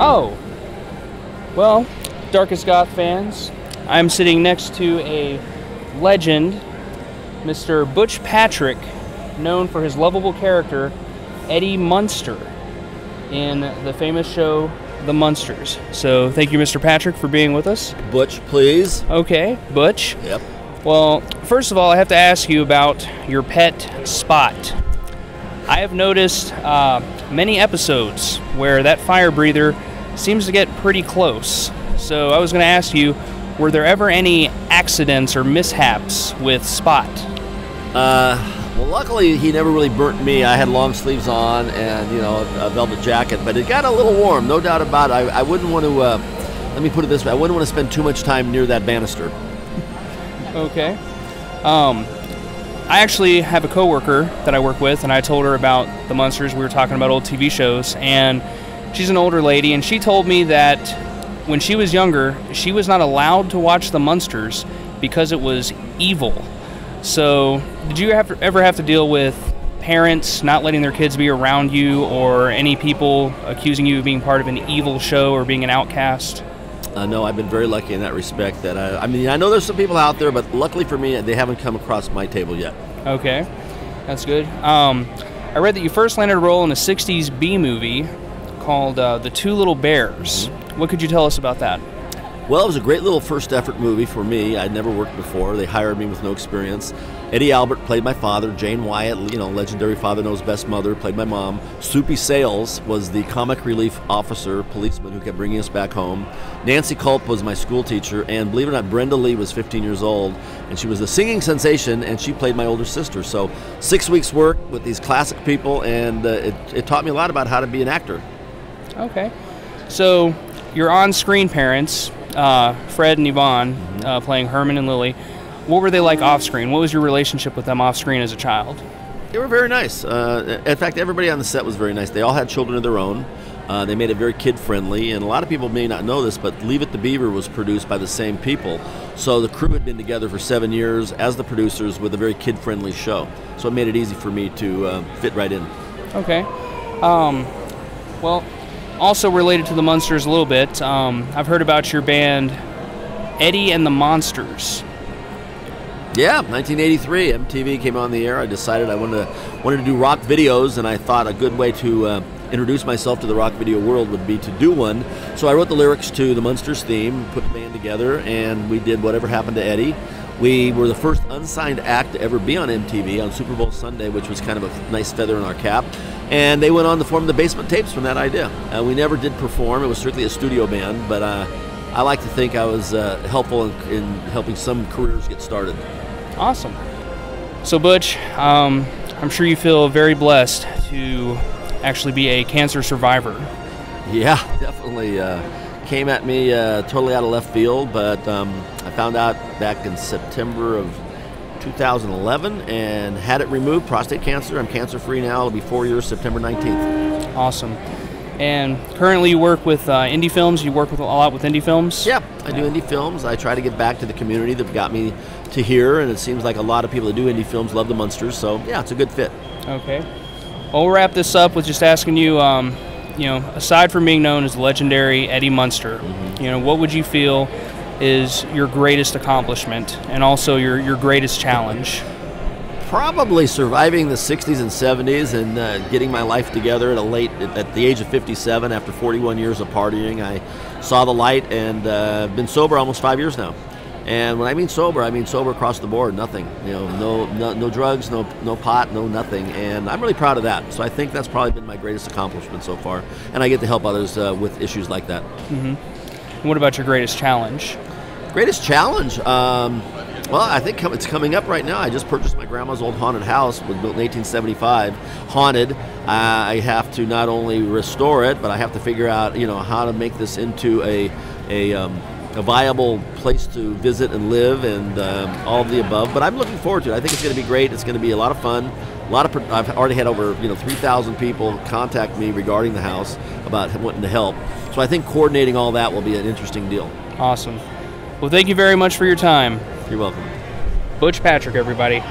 Oh, well, Darkest Goth fans, I'm sitting next to a legend, Mr. Butch Patrick, known for his lovable character, Eddie Munster, in the famous show, The Munsters. So thank you, Mr. Patrick, for being with us. Butch, please. Okay, Butch. Yep. Well, first of all, I have to ask you about your pet, Spot. I have noticed many episodes where that fire breather seems to get pretty close. So I was going to ask you, were there ever any accidents or mishaps with Spot? Well, luckily he never really burnt me. I had long sleeves on and, you know, a velvet jacket, but it got a little warm, no doubt about it. I wouldn't want to, let me put it this way, I wouldn't want to spend too much time near that banister. Okay. I actually have a coworker that I work with, and I told her about the Munsters. We were talking about old TV shows, and she's an older lady, and she told me that when she was younger, she was not allowed to watch the Munsters because it was evil. So did you ever have to deal with parents not letting their kids be around you, or any people accusing you of being part of an evil show or being an outcast? No, I've been very lucky in that respect. That I mean, I know there's some people out there, but luckily for me, they haven't come across my table yet. Okay, that's good. I read that you first landed a role in a 60s B movie called The Two Little Bears. Mm-hmm. What could you tell us about that? Well, it was a great little first effort movie for me. I'd never worked before. They hired me with no experience. Eddie Albert played my father. Jane Wyatt, you know, legendary Father Knows Best mother, played my mom. Soupy Sales was the comic relief officer, policeman who kept bringing us back home. Nancy Culp was my school teacher, and believe it or not, Brenda Lee was 15 years old, and she was the singing sensation, and she played my older sister. So 6 weeks work with these classic people, and it taught me a lot about how to be an actor. Okay. So your on-screen parents, Fred and Yvonne, playing Herman and Lily, what were they like off screen? What was your relationship with them off screen as a child? They were very nice. In fact, everybody on the set was very nice. They all had children of their own. They made it very kid-friendly, and a lot of people may not know this, but Leave It to Beaver was produced by the same people. So the crew had been together for 7 years as the producers with a very kid-friendly show. So it made it easy for me to fit right in. Okay. Well, also related to the Munsters a little bit, I've heard about your band, Eddie and the Monsters. Yeah, 1983, MTV came on the air. I decided I wanted to do rock videos, and I thought a good way to introduce myself to the rock video world would be to do one. So I wrote the lyrics to the Munsters theme, put the band together, and we did Whatever Happened to Eddie. We were the first unsigned act to ever be on MTV on Super Bowl Sunday, which was kind of a nice feather in our cap. And they went on to form the Basement Tapes from that idea. We never did perform. It was strictly a studio band, but I like to think I was helpful in helping some careers get started. Awesome. So Butch, I'm sure you feel very blessed to actually be a cancer survivor. Yeah, definitely. Came at me totally out of left field, but I found out back in September of 2011 and had it removed, prostate cancer. I'm cancer-free now. It'll be 4 years, September 19th. Awesome. And currently you work with indie films. You work with a lot with indie films? Yeah, I do indie films. I try to get back to the community that got me to here, and it seems like a lot of people that do indie films love the Munsters, so yeah, it's a good fit. Okay. Well, we'll wrap this up with just asking you, you know, aside from being known as legendary Eddie Munster, you know, what would you feel is your greatest accomplishment and also your greatest challenge? Probably surviving the 60s and 70s and getting my life together at the age of 57 after 41 years of partying. I saw the light and been sober almost 5 years now. And when I mean sober across the board, nothing. You know, no drugs, no pot, no nothing. And I'm really proud of that. So I think that's probably been my greatest accomplishment so far. And I get to help others with issues like that. And what about your greatest challenge? Greatest challenge? Well, I think it's coming up right now. I just purchased my grandma's old haunted house, was built in 1875, haunted. I have to not only restore it, but I have to figure out, you know, how to make this into a viable place to visit and live, and all of the above. But I'm looking forward to it. I think it's going to be great. It's going to be a lot of fun. I've already had over 3,000 people contact me regarding the house about wanting to help. So I think coordinating all that will be an interesting deal. Awesome. Well, thank you very much for your time. You're welcome. Butch Patrick, everybody.